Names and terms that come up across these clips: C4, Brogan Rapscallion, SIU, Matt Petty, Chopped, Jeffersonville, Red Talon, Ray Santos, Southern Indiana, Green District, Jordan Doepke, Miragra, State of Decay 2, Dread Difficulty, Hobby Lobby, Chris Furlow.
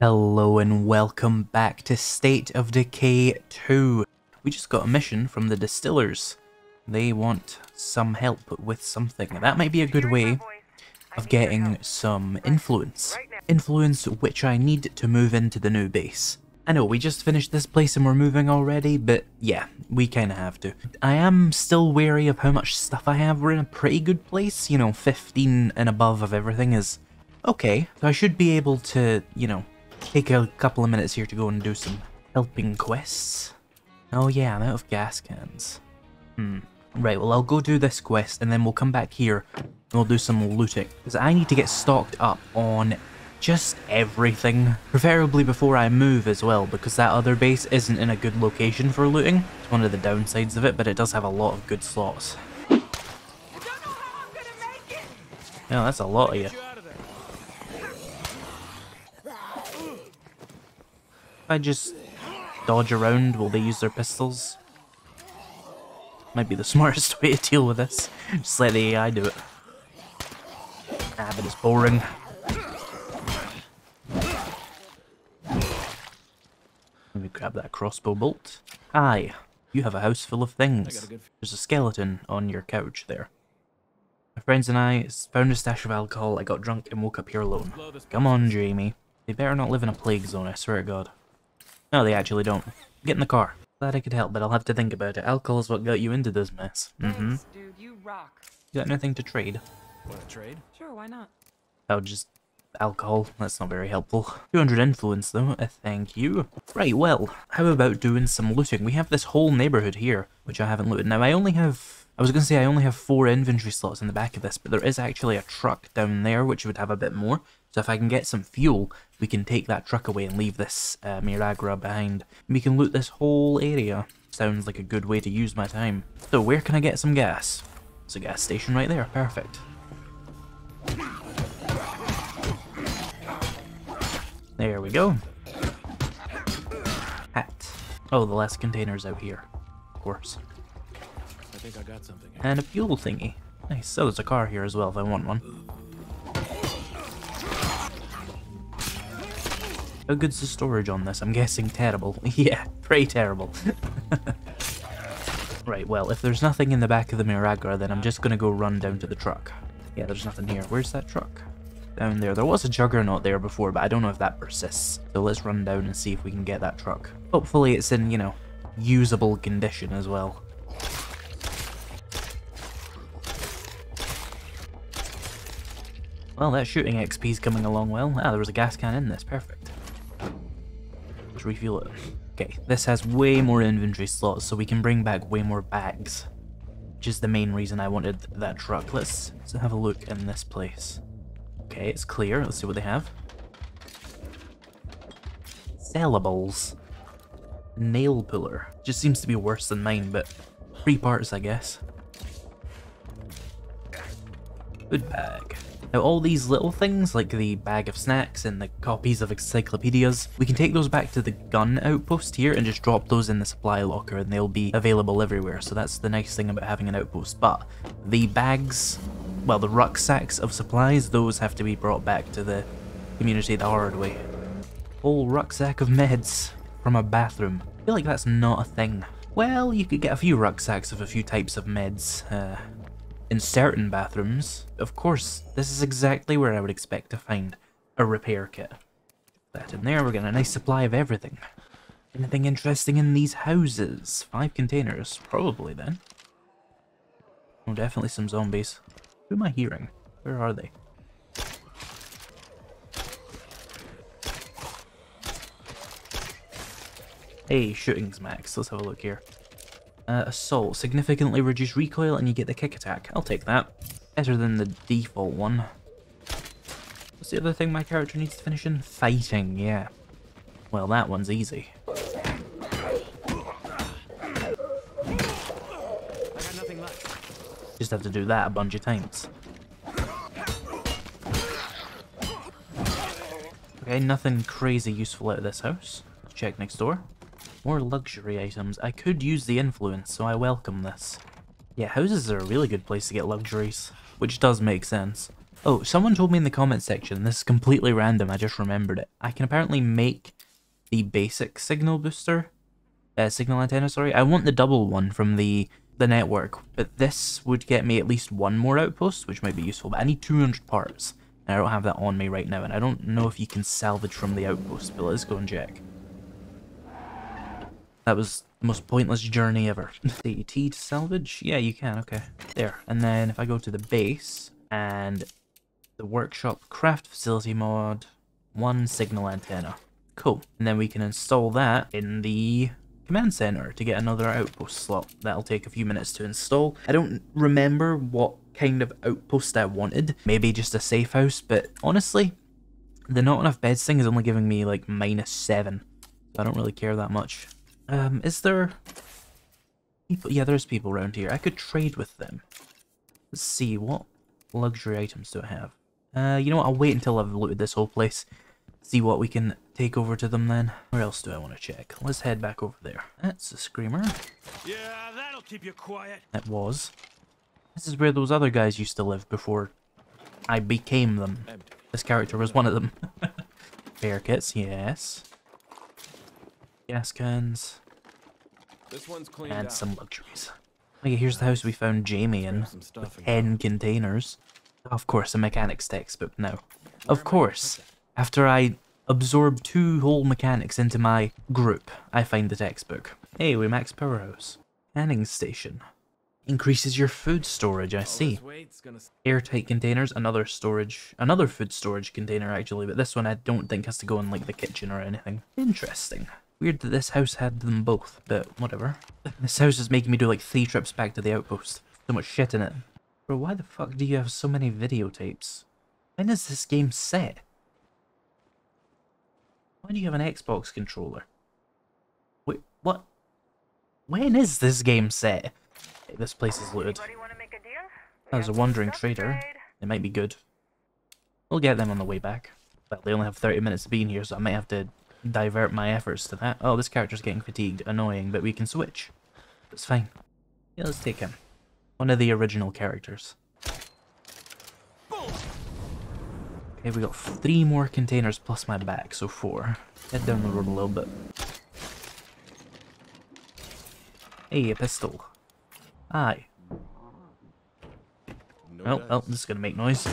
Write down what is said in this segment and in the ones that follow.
Hello and welcome back to State of Decay 2. We just got a mission from the distillers. They want some help with something. That might be a good way of getting some influence. Influence which I need to move into the new base. I know, we just finished this place and we're moving already, but yeah, we kinda have to. I am still wary of how much stuff I have. We're in a pretty good place, you know, 15 and above of everything is okay. So I should be able to, you know, take a couple of minutes here to go and do some helping quests. Oh yeah, I'm out of gas cans. Right, well I'll go do this quest and then we'll come back here and we'll do some looting. Because I need to get stocked up on just everything. Preferably before I move as well, because that other base isn't in a good location for looting. It's one of the downsides of it, but it does have a lot of good slots. I don't know how I'm gonna make it. Yeah, that's a lot of you. If I just dodge around, will they use their pistols? Might be the smartest way to deal with this. Just let the AI do it. Ah, but it's boring. Let me grab that crossbow bolt. Aye, you have a house full of things. There's a skeleton on your couch there. My friends and I found a stash of alcohol. I got drunk and woke up here alone. Come on, Jamie. They better not live in a plague zone, I swear to God. No, they actually don't. Get in the car. Glad I could help, but I'll have to think about it. Alcohol is what got you into this mess. Thanks, dude, you rock. You got nothing to trade? Want to trade? Sure, why not? Oh, just alcohol. That's not very helpful. 200 influence, though. Thank you. Right, well, how about doing some looting? We have this whole neighborhood here, which I haven't looted. Now, I only have 4 inventory slots in the back of this, but there is actually a truck down there, which would have a bit more. So if I can get some fuel, we can take that truck away and leave this Miragra behind. And we can loot this whole area. Sounds like a good way to use my time. So where can I get some gas? There's a gas station right there, perfect. There we go. Hat. Oh, the last container's out here, of course. I think I got something. And a fuel thingy. Nice, so there's a car here as well if I want one. How good's the storage on this? I'm guessing terrible. Yeah, pretty terrible. Right, well, if there's nothing in the back of the Miragra, then I'm just gonna go run down to the truck. Yeah, there's nothing here. Where's that truck? Down there. There was a juggernaut there before, but I don't know if that persists. So let's run down and see if we can get that truck. Hopefully it's in, you know, usable condition as well. Well, that shooting XP's coming along well. Ah, there was a gas can in this. Perfect. Refuel it. Okay, this has way more inventory slots, so we can bring back way more bags, which is the main reason I wanted that truck. Let's have a look in this place. Okay, it's clear. Let's see what they have. Sellables. Nail puller. Just seems to be worse than mine, but free parts, I guess. Food bag. Now all these little things, like the bag of snacks and the copies of encyclopedias, we can take those back to the gun outpost here and just drop those in the supply locker and they'll be available everywhere, so that's the nice thing about having an outpost. But the bags, well, the rucksacks of supplies, those have to be brought back to the community the hard way. Whole rucksack of meds from a bathroom. I feel like that's not a thing. Well, you could get a few rucksacks of a few types of meds, in certain bathrooms. Of course, this is exactly where I would expect to find a repair kit. That in there, we're getting a nice supply of everything. Anything interesting in these houses? 5 containers, probably then. Oh, definitely some zombies. Who am I hearing? Where are they? Hey, shootings max, let's have a look here. Assault, significantly reduced recoil and you get the kick attack. I'll take that. Better than the default one. What's the other thing my character needs to finish in? Fighting, yeah. Well, that one's easy. I got nothing left. Just have to do that a bunch of times. Okay, nothing crazy useful out of this house. Let's check next door. More luxury items. I could use the influence, so I welcome this. Yeah, houses are a really good place to get luxuries, which does make sense. Oh, someone told me in the comments section, this is completely random, I just remembered it. I can apparently make the basic signal booster, signal antenna, sorry. I want the double one from the network, but this would get me at least one more outpost, which might be useful, but I need 200 parts, and I don't have that on me right now, and I don't know if you can salvage from the outpost, but let's go and check. That was the most pointless journey ever. DET to salvage? Yeah, you can, okay. There, and then if I go to the base, and the workshop craft facility mod, one signal antenna. Cool. And then we can install that in the command center to get another outpost slot. That'll take a few minutes to install. I don't remember what kind of outpost I wanted. Maybe just a safe house, but honestly, the not enough beds thing is only giving me like -7. So I don't really care that much. Is there people? Yeah, there's people around here. I could trade with them. Let's see, what luxury items do I have? You know what, I'll wait until I've looted this whole place. See what we can take over to them then. Where else do I want to check? Let's head back over there. That's a screamer. Yeah, that'll keep you quiet. That was. This is where those other guys used to live before I became them. This character was one of them. Bear kits, yes. Gas cans. This one's cleaned and some luxuries. Okay, here's the house we found Jamie in, with 10 containers. Of course, a mechanics textbook now. Of course, after I absorb 2 whole mechanics into my group, I find the textbook. Hey, we max powerhouse. Canning station. Increases your food storage, I see. Airtight containers, another storage, another food storage container actually, but this one I don't think has to go in like the kitchen or anything. Interesting. Weird that this house had them both, but whatever. This house is making me do like 3 trips back to the outpost. So much shit in it. Bro, why the fuck do you have so many videotapes? When is this game set? Why do you have an Xbox controller? Wait, what? When is this game set? Hey, this place is looted. There's a wandering trader. It might be good. We'll get them on the way back. But they only have 30 minutes of being here, so I might have to divert my efforts to that. Oh, this character's getting fatigued. Annoying, but we can switch. It's fine. Yeah, let's take him. One of the original characters. Okay, we got 3 more containers plus my back, so 4. Head down the road a little bit. Hey, a pistol. Aye. Oh, oh, this is gonna make noise.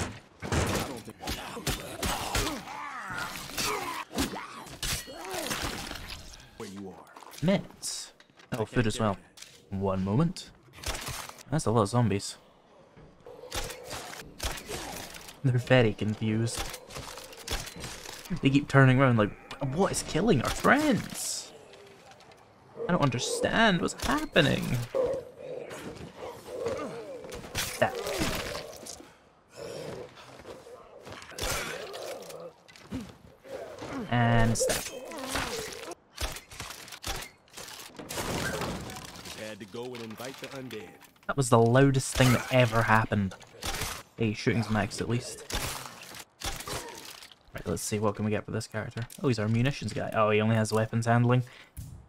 Minutes. Oh, food as well. One moment. That's a lot of zombies. They're very confused. They keep turning around like, what is killing our friends? I don't understand what's happening. That. And stab. That was the loudest thing that ever happened. Hey, shooting's maxed at least. Right, let's see, what can we get for this character? Oh, he's our munitions guy. Oh, he only has weapons handling.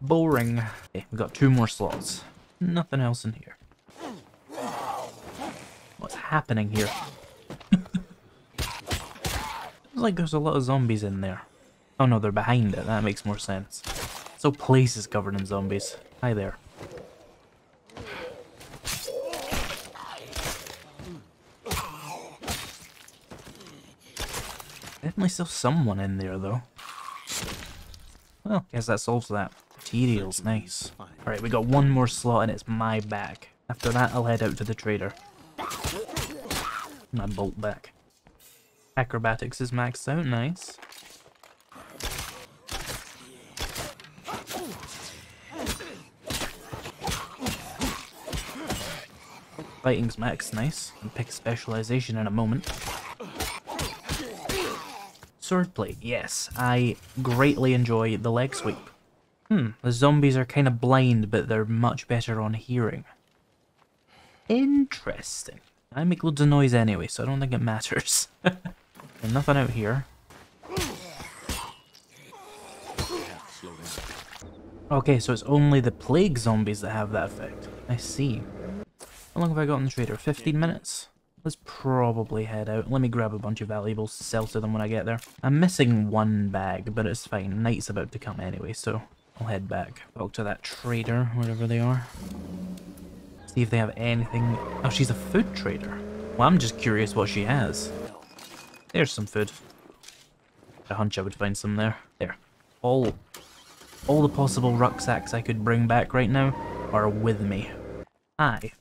Boring. Okay, we've got 2 more slots. Nothing else in here. What's happening here? It's like there's a lot of zombies in there. Oh no, they're behind it. That makes more sense. So place is covered in zombies. Hi there. Definitely still someone in there though. Well, guess that solves that. Materials, nice. Alright, we got 1 more slot and it's my back. After that, I'll head out to the trader. My bolt back. Acrobatics is maxed out, nice. Fighting's maxed, nice. And pick specialization in a moment. Sword plate, yes. I greatly enjoy the leg sweep. The zombies are kind of blind, but they're much better on hearing. Interesting. I make loads of noise anyway, so I don't think it matters. There's nothing out here. Okay, so it's only the plague zombies that have that effect. I see. How long have I got on the trader? 15 minutes? Let's probably head out. Let me grab a bunch of valuables, sell to them when I get there. I'm missing one bag, but it's fine. Night's about to come anyway, so I'll head back. Talk to that trader, wherever they are. See if they have anything. Oh, she's a food trader. Well, I'm just curious what she has. There's some food. A hunch I would find some there. There. All the possible rucksacks I could bring back right now are with me. Aye.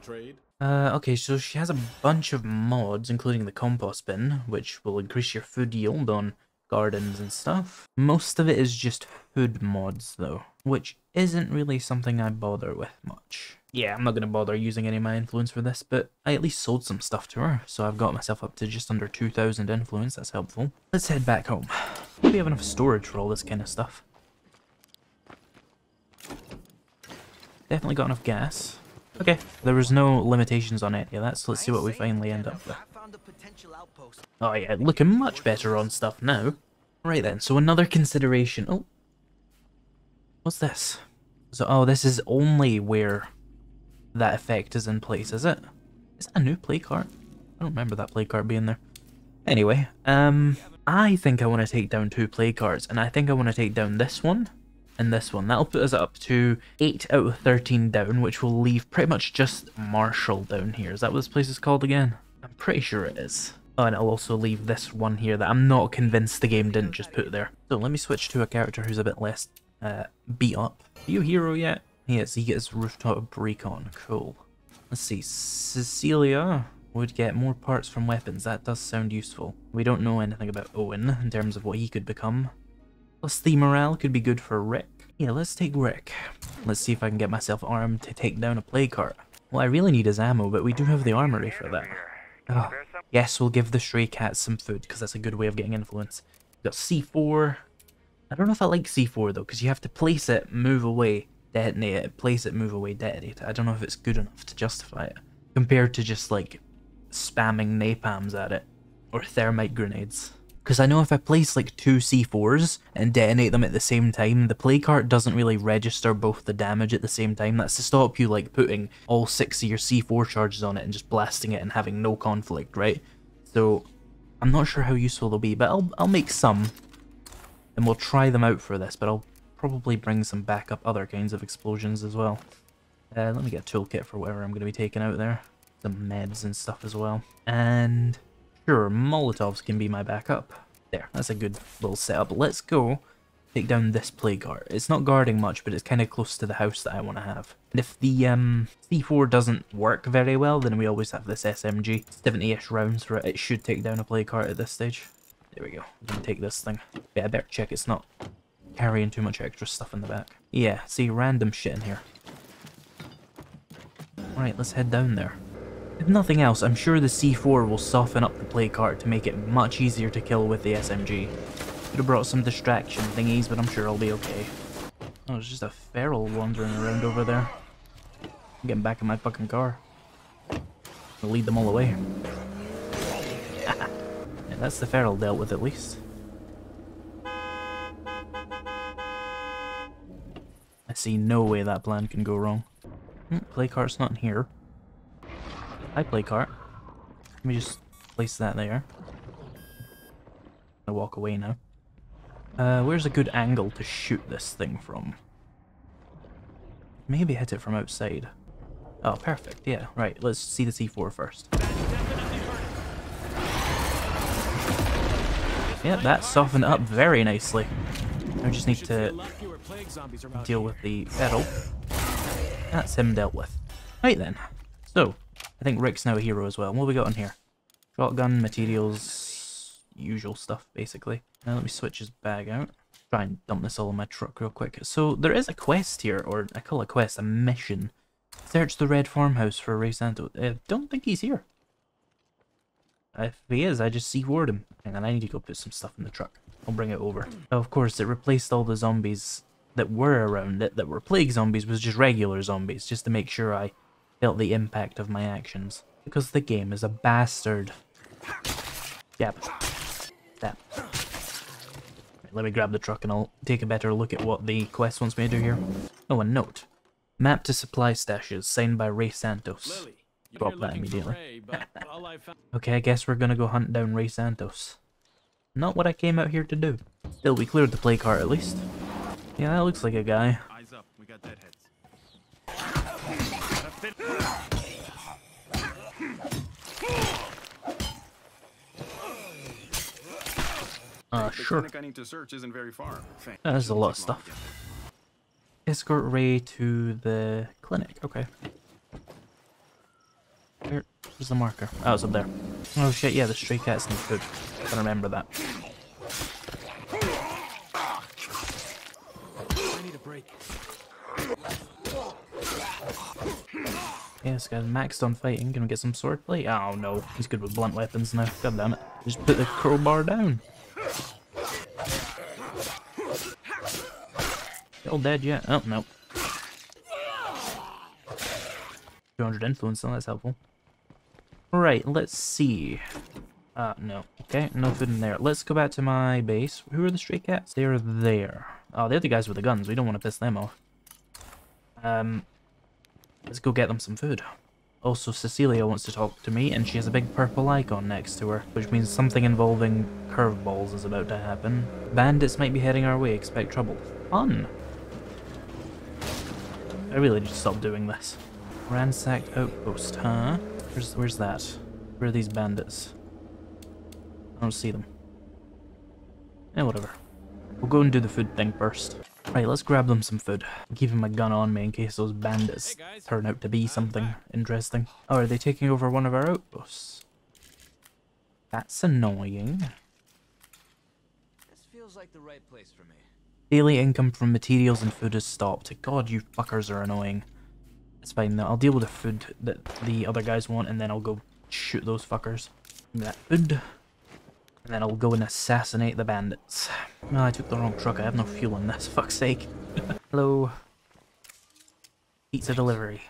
Trade. Okay, so she has a bunch of mods, including the compost bin, which will increase your food yield on gardens and stuff. Most of it is just food mods, though, which isn't really something I bother with much. Yeah, I'm not going to bother using any of my influence for this, but I at least sold some stuff to her, so I've got myself up to just under 2,000 influence. That's helpful. Let's head back home. We have enough storage for all this kind of stuff. Definitely got enough gas. Okay, there was no limitations on any of that, so let's see what we finally end up with. Oh yeah, looking much better on stuff now. Right then, so another consideration. Oh, what's this? So, oh, this is only where that effect is in place, is it? Is that a new play card? I don't remember that play card being there. Anyway, I think I want to take down two play cards, and I think I want to take down this one. And this one. That'll put us up to 8 out of 13 down, which will leave pretty much just Marshall down here. Is that what this place is called again? I'm pretty sure it is. Oh, and I'll also leave this one here that I'm not convinced the game didn't just put there. So let me switch to a character who's a bit less beat up. Are you a hero yet? Yes, he gets rooftop recon. Cool. Let's see. Cecilia would get more parts from weapons. That does sound useful. We don't know anything about Owen in terms of what he could become. Plus the morale could be good for Rick. Yeah, let's take Rick. Let's see if I can get myself armed to take down a play cart. Well, I really need his ammo, but we do have the armory for that. Oh, yes, we'll give the stray cat some food, because that's a good way of getting influence. We've got C4. I don't know if I like C4, though, because you have to place it, move away, detonate it, place it, move away, detonate it. I don't know if it's good enough to justify it, compared to just, like, spamming napalms at it, or thermite grenades. Because I know if I place like two C4s and detonate them at the same time, the play cart doesn't really register both the damage at the same time. That's to stop you like putting all 6 of your C4 charges on it and just blasting it and having no conflict, right? So I'm not sure how useful they'll be, but I'll make some. And we'll try them out for this, but I'll probably bring some backup other kinds of explosions as well. Let me get a toolkit for whatever I'm going to be taking out there. Some meds and stuff as well. And... sure, Molotovs can be my backup. There, that's a good little setup. Let's go take down this play guard. It's not guarding much, but it's kind of close to the house that I want to have. And if the C4 doesn't work very well, then we always have this SMG. 70-ish rounds for it. It should take down a play card at this stage. There we go. I'm gonna take this thing. Yeah, I better check it's not carrying too much extra stuff in the back. Yeah, see, random shit in here. Alright, let's head down there. If nothing else, I'm sure the C4 will soften up the play cart to make it much easier to kill with the SMG. Could have brought some distraction thingies, but I'm sure I'll be okay. Oh, there's just a feral wandering around over there. I'm getting back in my fucking car. I'll lead them all away. Yeah, that's the feral dealt with at least. I see no way that plan can go wrong. Play cart's not in here. I play cart. Let me just place that there. I walk away now. Where's a good angle to shoot this thing from? Maybe hit it from outside. Oh, perfect. Yeah, right. Let's see the C4 first. Yeah, that softened up very nicely. I just need to deal with the pedal. That's him dealt with. Right then. So. I think Rick's now a hero as well. What have we got on here? Shotgun, materials, usual stuff, basically. Now let me switch his bag out. Try and dump this all in my truck real quick. So there is a quest here, or I call it a quest, a mission. Search the red farmhouse for Ray Santo. I don't think he's here. If he is, I just C-word him. And then I need to go put some stuff in the truck. I'll bring it over. Oh, of course, it replaced all the zombies that were around it, that were plague zombies, was just regular zombies, just to make sure I... felt the impact of my actions. Because the game is a bastard. Yep. That. Right, let me grab the truck and I'll take a better look at what the quest wants me to do here. Oh, a note. Map to supply stashes, signed by Ray Santos. Lily. Stop letting me deal. Okay, I guess we're gonna go hunt down Ray Santos. Not what I came out here to do. Still, we cleared the play cart at least. Yeah, that looks like a guy. Eyes up, we got dead heads. Sure. I need to search isn't very far. There's a lot of stuff. Escort Ray to the clinic. Okay. Where's the marker? Oh, it's up there. Oh shit, yeah, the stray cats need food. I remember that. I need a break. Yeah, this guy's maxed on fighting. Can we get some swordplay? Oh no, he's good with blunt weapons now. God damn it. Just put the crowbar down. Still dead yet? Oh no. 200 influence, so that's helpful. Right, let's see. No. Okay, no food in there. Let's go back to my base. Who are the stray cats? They're there. Oh, they're the guys with the guns. We don't want to piss them off. Let's go get them some food. Also, Cecilia wants to talk to me, and she has a big purple icon next to her, which means something involving curveballs is about to happen. Bandits might be heading our way. Expect trouble. Fun! I really need to stop doing this. Ransacked outpost, huh? Where's that? Where are these bandits? I don't see them. Eh, whatever. We'll go and do the food thing first. Right, let's grab them some food. I'm keeping my gun on me in case those bandits turn out to be something interesting. Oh, are they taking over one of our outposts? That's annoying. This feels like the right place for me. Daily income from materials and food is stopped. God, you fuckers are annoying. It's fine though. I'll deal with the food that the other guys want, and then I'll go shoot those fuckers. That food. And then I'll go and assassinate the bandits. Oh, I took the wrong truck. I have no fuel in this. Fuck's sake. Hello. Pizza delivery.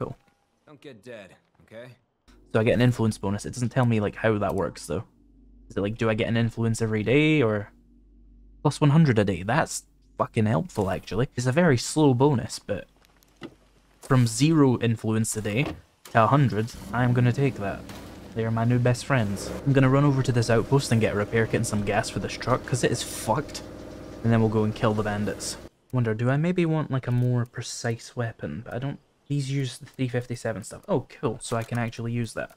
Cool. Don't get dead, okay? So I get an influence bonus. It doesn't tell me like how that works though. Is it like do I get an influence every day or plus 100 a day? That's fucking helpful actually. It's a very slow bonus, but from 0 influence a day to 100, I'm gonna take that. They are my new best friends. I'm gonna run over to this outpost and get a repair kit and some gas for this truck, because it is fucked. And then we'll go and kill the bandits. Wonder, do I maybe want like a more precise weapon? But I don't... These use the 357 stuff. Oh, cool. So I can actually use that.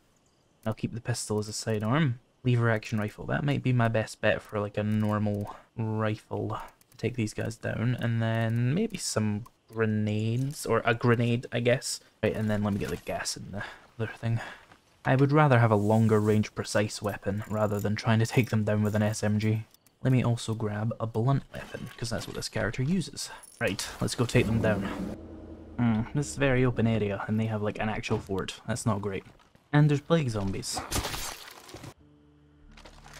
I'll keep the pistol as a sidearm. Lever action rifle. That might be my best bet for like a normal rifle. Take these guys down. And then maybe some grenades. Or a grenade, I guess. Right, and then let me get the gas in the other thing. I would rather have a longer range precise weapon rather than trying to take them down with an SMG. Let me also grab a blunt weapon, because that's what this character uses. Right, let's go take them down. This is a very open area, and they have like an actual fort. That's not great. And there's plague zombies.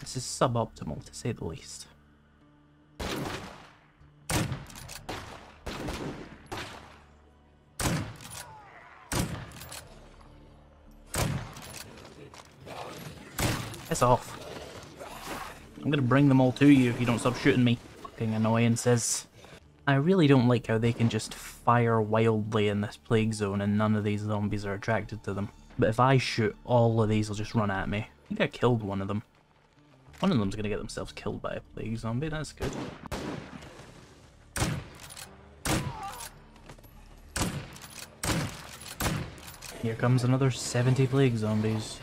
This is suboptimal, to say the least. Piss off. I'm gonna bring them all to you if you don't stop shooting me. Fucking annoyances. I really don't like how they can just fire wildly in this plague zone and none of these zombies are attracted to them. But if I shoot, all of these will just run at me. I think I killed one of them. One of them's gonna get themselves killed by a plague zombie, that's good. Here comes another 70 plague zombies.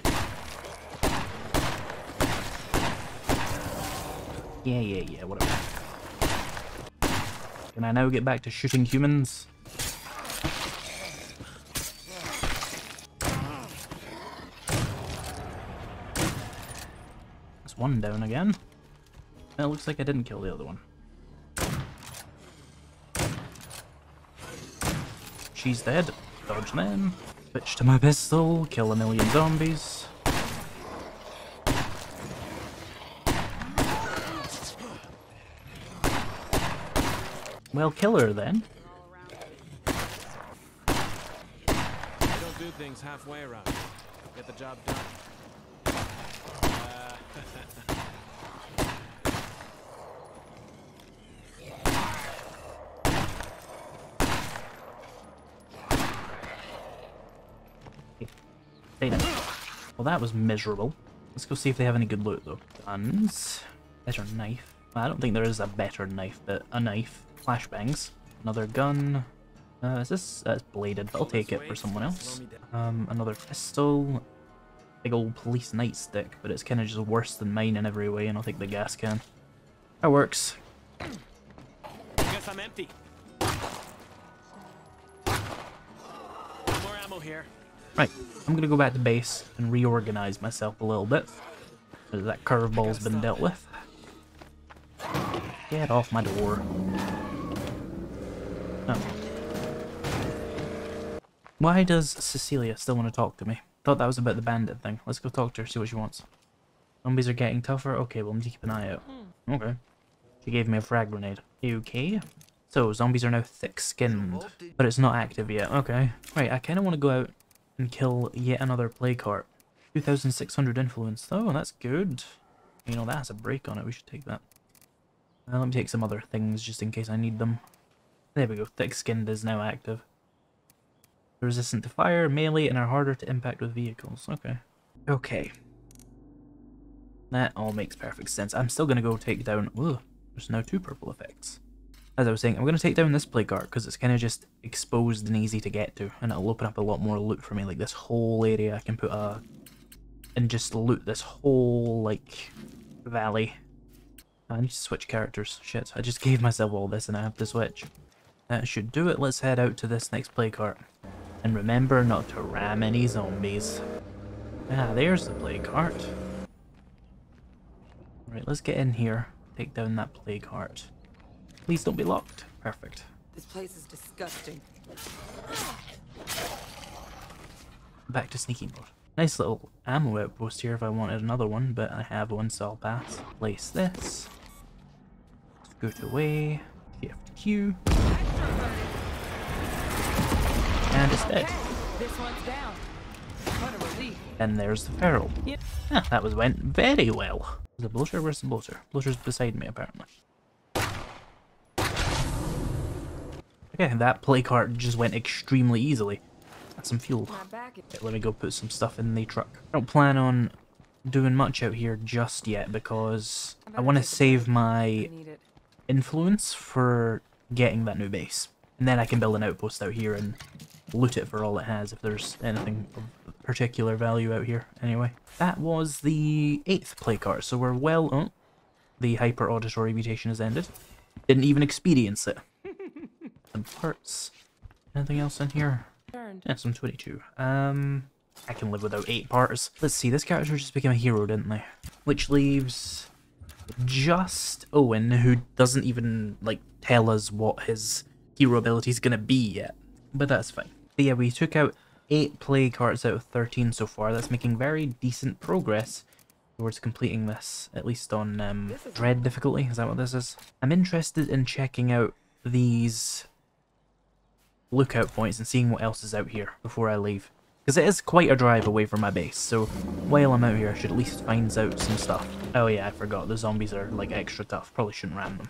Yeah, whatever. Can I now get back to shooting humans? That's one down again. It looks like I didn't kill the other one. She's dead. Dodge them. Switch to my pistol. Kill a million zombies. Well, kill her then. I don't do things halfway around. Get the job done. Right now. Well, that was miserable. Let's go see if they have any good loot, though. Guns. Better knife. Well, I don't think there is a better knife, but a knife. Flashbangs. Another gun. Is this? It's bladed, but I'll take it for someone else. Another pistol. Big old police nightstick, but it's kind of just worse than mine in every way, and I'll take the gas can. That works. Guess I'm empty. More ammo here. Right, I'm gonna go back to base and reorganize myself a little bit. That curveball's been dealt with. Get off my door. Oh. Why does Cecilia still want to talk to me? Thought that was about the bandit thing. Let's go talk to her, see what she wants. Zombies are getting tougher? Okay, well, I need to keep an eye out. Okay. She gave me a frag grenade. Okay. So, zombies are now thick-skinned, but it's not active yet. Okay. Right, I kind of want to go out and kill yet another plague heart. 2,600 influence. Oh, that's good. You know, that has a break on it. We should take that. Let me take some other things just in case I need them. There we go. Thick-skinned is now active. Resistant to fire, melee, and are harder to impact with vehicles. Okay. Okay. That all makes perfect sense. I'm still going to go take down... Ugh, there's now two purple effects. As I was saying, I'm going to take down this plague art because it's kind of just exposed and easy to get to. And it'll open up a lot more loot for me. Like this whole area I can put a... And just loot this whole, like, valley. I need to switch characters. Shit, I just gave myself all this and I have to switch. That should do it. Let's head out to this next plague art. And remember not to ram any zombies. Ah, there's the plague heart. Alright, let's get in here. Take down that plague heart. Please don't be locked. Perfect. This place is disgusting. Back to sneaky mode. Nice little ammo outpost here if I wanted another one, but I have one, so I'll pass. Place this. Scoot away. TFQ. And it's dead. This one's down. What a relief. And there's the feral. Yep. Ah, that went very well. The bloater, where's the bloater? Bloater's beside me, apparently. Okay, that play cart just went extremely easily. That's some fuel. Okay, let me go put some stuff in the truck. I don't plan on doing much out here just yet because I want to save my influence for getting that new base. And then I can build an outpost out here and loot it for all it has if there's anything of particular value out here. Anyway, that was the 8th plague heart, so we're well... Oh, the hyper auditory mutation has ended. Didn't even experience it. Some parts. Anything else in here? Yeah, some 22. I can live without 8 parts. Let's see, this character just became a hero, didn't they? Which leaves just Owen, who doesn't even, like, tell us what his hero ability is going to be yet. But that's fine. But yeah, we took out 8 plague hearts out of 13 so far. That's making very decent progress towards completing this, at least on dread difficulty. Is that what this is? I'm interested in checking out these lookout points and seeing what else is out here before I leave. Because it is quite a drive away from my base, so while I'm out here I should at least find out some stuff. Oh yeah, I forgot. The zombies are like extra tough. Probably shouldn't ram them.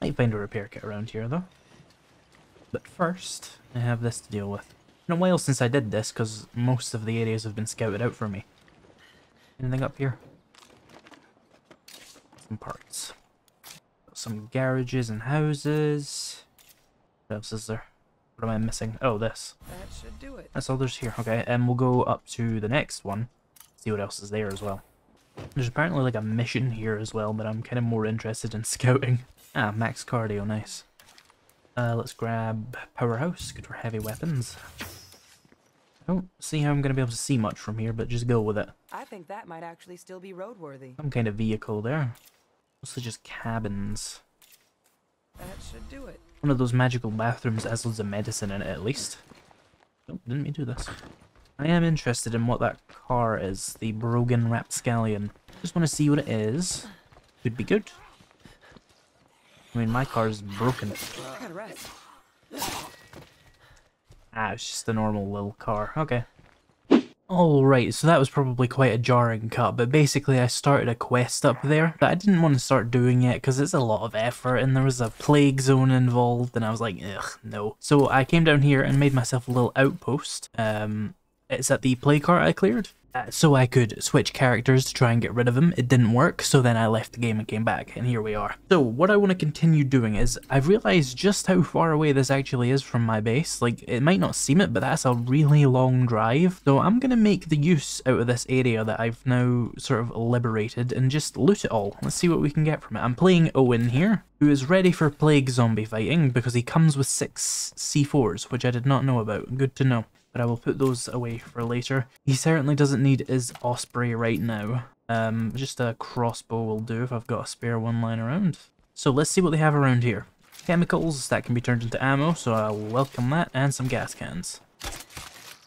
Might find a repair kit around here though. But first, I have this to deal with. It's been a while since I did this, because most of the areas have been scouted out for me. Anything up here? Some parts. Got some garages and houses. What else is there? What am I missing? Oh, this. That should do it. That's all there's here. Okay, and we'll go up to the next one. See what else is there as well. There's apparently like a mission here as well, but I'm kind of more interested in scouting. Ah, max cardio, nice. Let's grab powerhouse, good for heavy weapons. I don't see how I'm going to be able to see much from here, but just go with it. I think that might actually still be roadworthy. Some kind of vehicle there. Mostly just cabins. That should do it. One of those magical bathrooms that has loads of medicine in it, at least. Oh, didn't mean to do this. I am interested in what that car is, the Brogan Rapscallion. Just want to see what it is. Could be good. I mean, my car's broken. Ah, it's just a normal little car. Okay. Alright, so that was probably quite a jarring cut, but basically I started a quest up there that I didn't want to start doing yet because it's a lot of effort and there was a plague zone involved and I was like, ugh, no. So I came down here and made myself a little outpost. It's at the play cart I cleared. So I could switch characters to try and get rid of him. It didn't work, so then I left the game and came back, and here we are. So what I want to continue doing is, I've realised just how far away this actually is from my base. Like, it might not seem it, but that's a really long drive. So I'm going to make the use out of this area that I've now sort of liberated and just loot it all. Let's see what we can get from it. I'm playing Owen here, who is ready for plague zombie fighting because he comes with 6 C4s, which I did not know about. Good to know. But I will put those away for later. He certainly doesn't need his Osprey right now. Just a crossbow will do if I've got a spare one lying around. So let's see what they have around here. Chemicals that can be turned into ammo, so I'll welcome that, and some gas cans.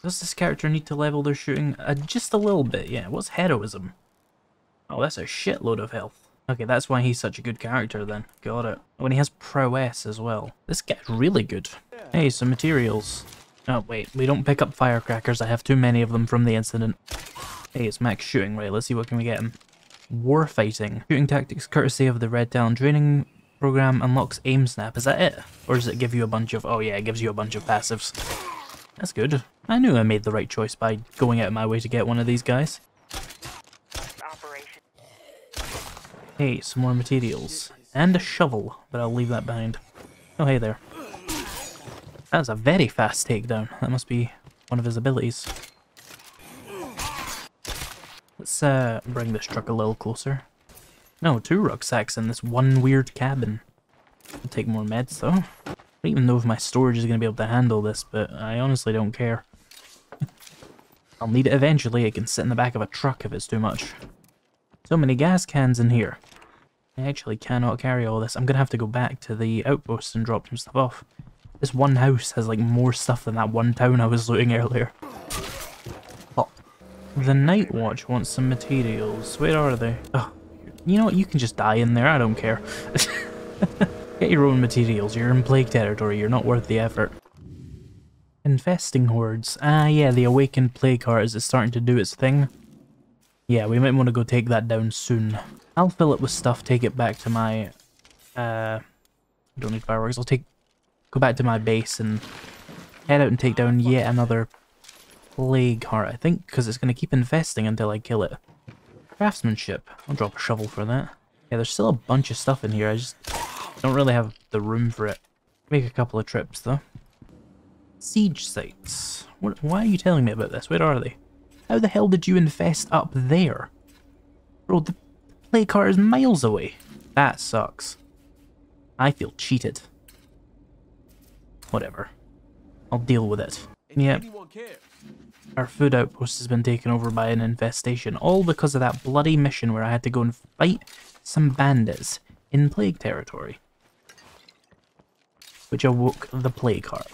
Does this character need to level their shooting? Just a little bit, yeah. What's heroism? Oh, that's a shitload of health. Okay, that's why he's such a good character then. Got it. Oh, and he has prowess as well. This guy's really good. Hey, some materials. Oh wait, we don't pick up firecrackers, I have too many of them from the incident. Hey, it's max shooting, right, let's see what can we get him. War fighting. Shooting tactics courtesy of the Red Talon training program unlocks aim snap, is that it? Or does it give you a bunch of, oh yeah, it gives you a bunch of passives. That's good. I knew I made the right choice by going out of my way to get one of these guys. Hey, some more materials. And a shovel, but I'll leave that behind. Oh hey there. That's a very fast takedown. That must be one of his abilities. Let's bring this truck a little closer. No, 2 rucksacks in this one weird cabin. I'll take more meds though. I don't even know if my storage is going to be able to handle this, but I honestly don't care. I'll need it eventually. It can sit in the back of a truck if it's too much. So many gas cans in here. I actually cannot carry all this. I'm going to have to go back to the outpost and drop some stuff off. This one house has like more stuff than that one town I was looting earlier. Oh. The Night Watch wants some materials. Where are they? Oh, you know what? You can just die in there. I don't care. Get your own materials. You're in plague territory. You're not worth the effort. Infesting hordes. Ah, yeah. The awakened plague heart is starting to do its thing. Yeah, we might want to go take that down soon. I'll fill it with stuff. Take it back to my... I don't need fireworks. I'll take... Go back to my base and head out and take down yet another plague heart, I think, because it's going to keep infesting until I kill it. Craftsmanship. I'll drop a shovel for that. Yeah, there's still a bunch of stuff in here. I just don't really have the room for it. Make a couple of trips, though. Siege sites. What, why are you telling me about this? Where are they? How the hell did you infest up there? Bro, the plague heart is miles away. That sucks. I feel cheated. Whatever. I'll deal with it. Yep. Our food outpost has been taken over by an infestation, all because of that bloody mission where I had to go and fight some bandits in plague territory. Which awoke the plague heart.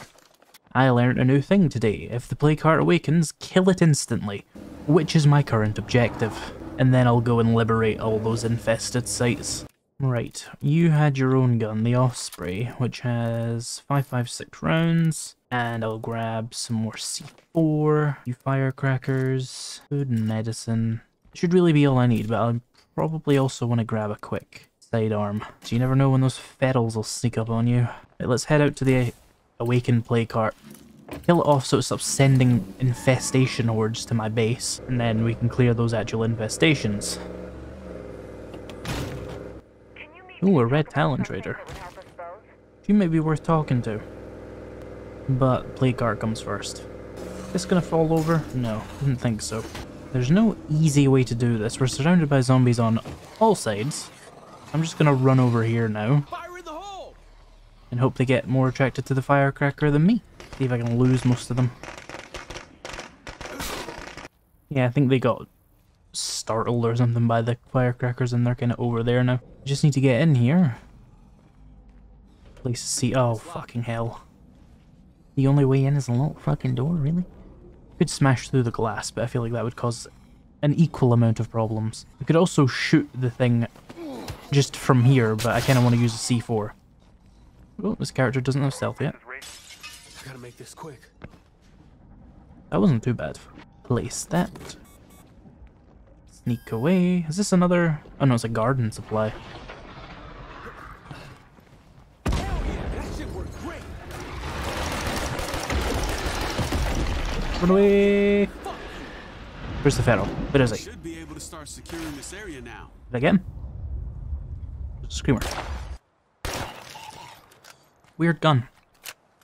I learned a new thing today. If the plague heart awakens, kill it instantly. Which is my current objective. And then I'll go and liberate all those infested sites. Right, you had your own gun, the Osprey, which has 5.56 rounds, and I'll grab some more C4, few firecrackers, food and medicine. It should really be all I need, but I'll probably also want to grab a quick sidearm. So you never know when those ferals will sneak up on you. Right, let's head out to the Awakened Plague Heart. Kill it off so it stops sending infestation hordes to my base, and then we can clear those actual infestations. Ooh, a Red Talon trader. She may be worth talking to. But plague heart comes first. This gonna fall over? No, didn't think so. There's no easy way to do this. We're surrounded by zombies on all sides. I'm just gonna run over here now. Fire in the hole! And hope they get more attracted to the firecracker than me. See if I can lose most of them. Yeah, I think they got startled or something by the firecrackers and they're kind of over there now. Just need to get in here. Place to see. Oh, fucking hell. The only way in is a little fucking door, really? Could smash through the glass, but I feel like that would cause an equal amount of problems. We could also shoot the thing just from here, but I kind of want to use a C4. Oh, this character doesn't have stealth yet. I gotta make this quick. That wasn't too bad. Place that. Sneak away. Is this another? Oh no, it's a garden supply. Run away! Where's the feral? Where is it? Should be able to start securing this area now. Again? Screamer. Weird gun.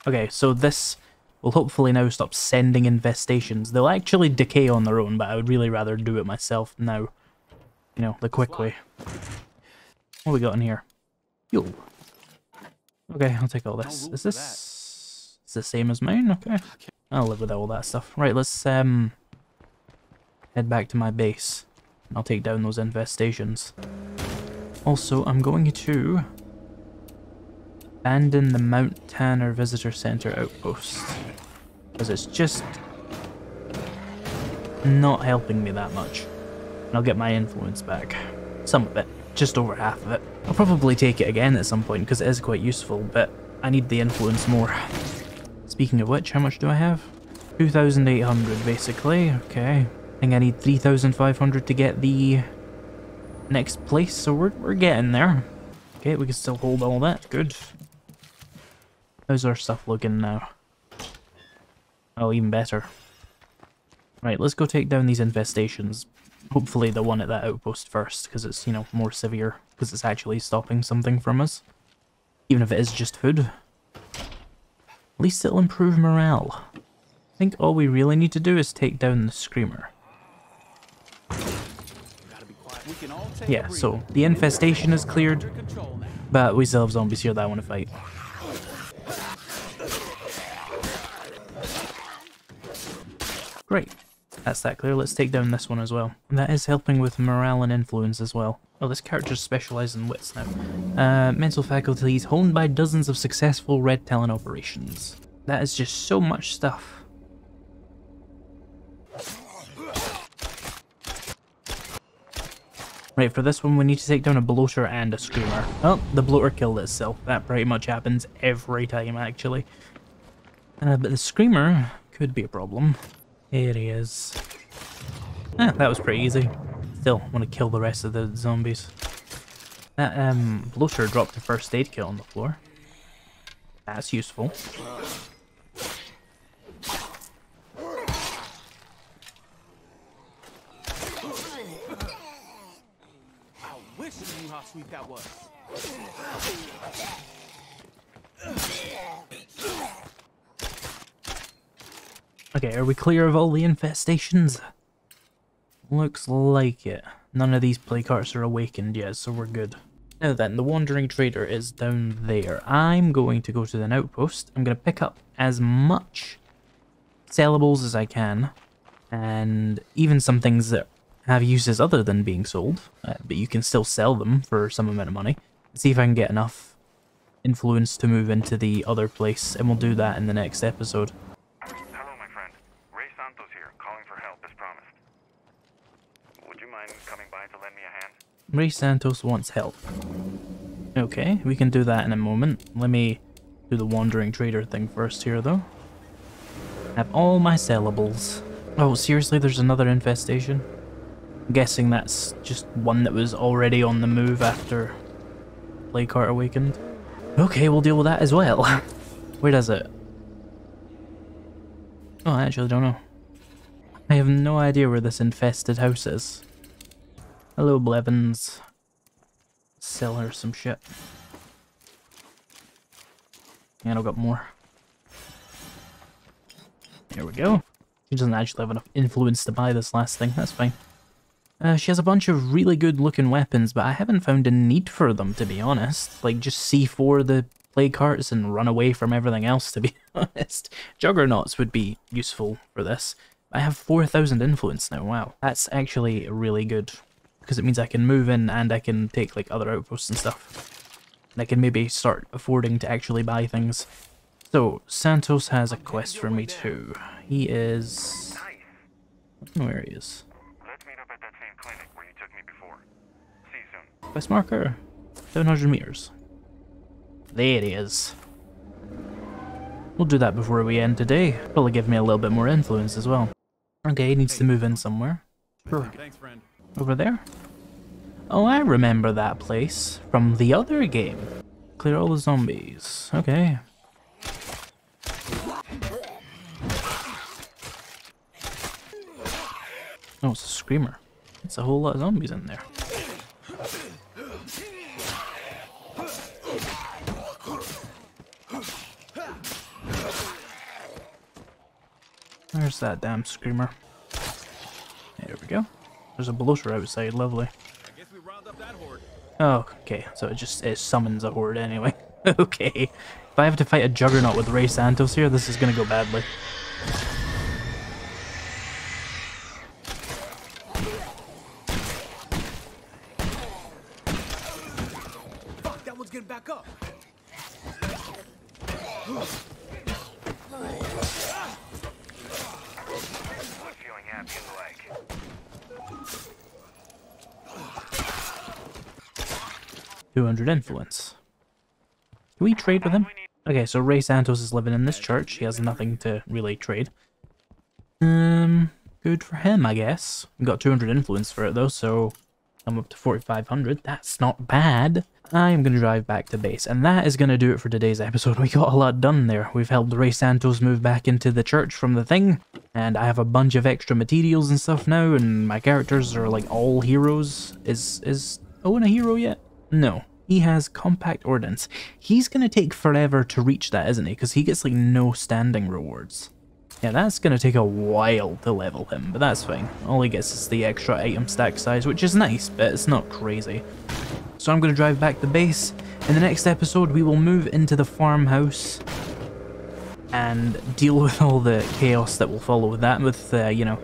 Okay, so this will hopefully now stop sending infestations. They'll actually decay on their own, but I would really rather do it myself now. You know, the quick way. What we got in here? Fuel. Okay, I'll take all this. Is this... It's the same as mine? Okay. I'll live with all that stuff. Right, let's head back to my base. I'll take down those infestations. Also, I'm going to abandon the Mount Tanner Visitor Center outpost, because it's just not helping me that much. And I'll get my influence back. Some of it. Just over half of it. I'll probably take it again at some point, because it is quite useful, but I need the influence more. Speaking of which, how much do I have? 2,800 basically, okay. I think I need 3,500 to get the next place, so we're getting there. Okay, we can still hold all that, good. How's our stuff looking now? Oh, even better. Right, let's go take down these infestations. Hopefully the one at that outpost first, because it's, you know, more severe, because it's actually stopping something from us. Even if it is just food. At least it'll improve morale. I think all we really need to do is take down the screamer. Yeah, so the infestation is cleared, but we still have zombies here that I want to fight. Great, that's that clear. Let's take down this one as well. And that is helping with morale and influence as well. Oh, this character's specialised in wits now. Mental faculties honed by dozens of successful Red Talon operations. That is just so much stuff. Right, for this one we need to take down a bloater and a screamer. Well, the bloater killed itself. That pretty much happens every time, actually. But the screamer could be a problem. Here he is. Ah, that was pretty easy. Still, want to kill the rest of the zombies. That bloater dropped a first aid kit on the floor. That's useful. I wish I knew how sweet that was. Okay, are we clear of all the infestations? Looks like it. None of these play carts are awakened yet, so we're good. Now then, the Wandering Trader is down there. I'm going to go to an outpost. I'm going to pick up as much sellables as I can, and even some things that have uses other than being sold, but you can still sell them for some amount of money. See if I can get enough influence to move into the other place, and we'll do that in the next episode. Ray Santos wants help. Okay, we can do that in a moment. Let me do the Wandering Trader thing first here, though. I have all my sellables. Oh, seriously, there's another infestation? I'm guessing that's just one that was already on the move after Playcart awakened. Okay, we'll deal with that as well. Where does it? Oh, I actually don't know. I have no idea where this infested house is. Hello, Blevins. Sell her some shit. And I've got more. Here we go. She doesn't actually have enough influence to buy this last thing. That's fine. She has a bunch of really good looking weapons, but I haven't found a need for them, to be honest. Like, just C4 the play carts and run away from everything else, to be honest. Juggernauts would be useful for this. I have 4,000 influence now. Wow. That's actually really good, because it means I can move in and I can take like other outposts and stuff. And I can maybe start affording to actually buy things. So, Santos has a quest for me too. He is... I don't know where he is. Let's meet up at that same clinic where you took me before. See you soon. Quest marker. 700 meters. There it is. We'll do that before we end today. Probably give me a little bit more influence as well. Okay, he needs to move in somewhere. Thanks, friend. Over there? Oh, I remember that place from the other game. Clear all the zombies. Okay. Oh, it's a screamer. It's a whole lot of zombies in there. There's that damn screamer. There we go. There's a bloater outside, lovely. I guess we round up that horde. Oh, okay, so it summons a horde anyway. Okay. If I have to fight a juggernaut with Ray Santos here, this is gonna go badly. Fuck, that one's getting back up. Influence. Can we trade with him? Okay, so Ray Santos is living in this church. He has nothing to really trade. Good for him, I guess. We got 200 influence for it though, so I'm up to 4,500. That's not bad. I'm gonna drive back to base, and that is gonna do it for today's episode. We got a lot done there. We've helped Ray Santos move back into the church from the thing, and I have a bunch of extra materials and stuff now, and my characters are like all heroes. Is Owen a hero yet? No. He has compact ordnance. He's going to take forever to reach that, isn't he? Because he gets like no standing rewards. Yeah, that's going to take a while to level him, but that's fine. All he gets is the extra item stack size, which is nice, but it's not crazy. So I'm going to drive back to base. In the next episode, we will move into the farmhouse and deal with all the chaos that will follow with that, with, you know,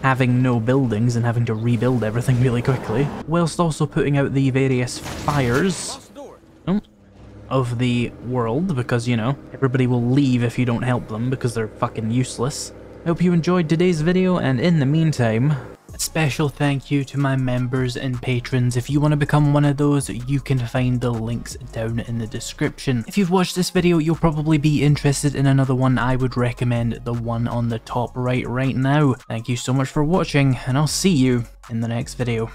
having no buildings and having to rebuild everything really quickly, whilst also putting out the various fires of the world, because, you know, everybody will leave if you don't help them because they're fucking useless. I hope you enjoyed today's video, and in the meantime, a special thank you to my members and patrons. If you want to become one of those, you can find the links down in the description. If you've watched this video, you'll probably be interested in another one. I would recommend the one on the top right now. Thank you so much for watching, and I'll see you in the next video.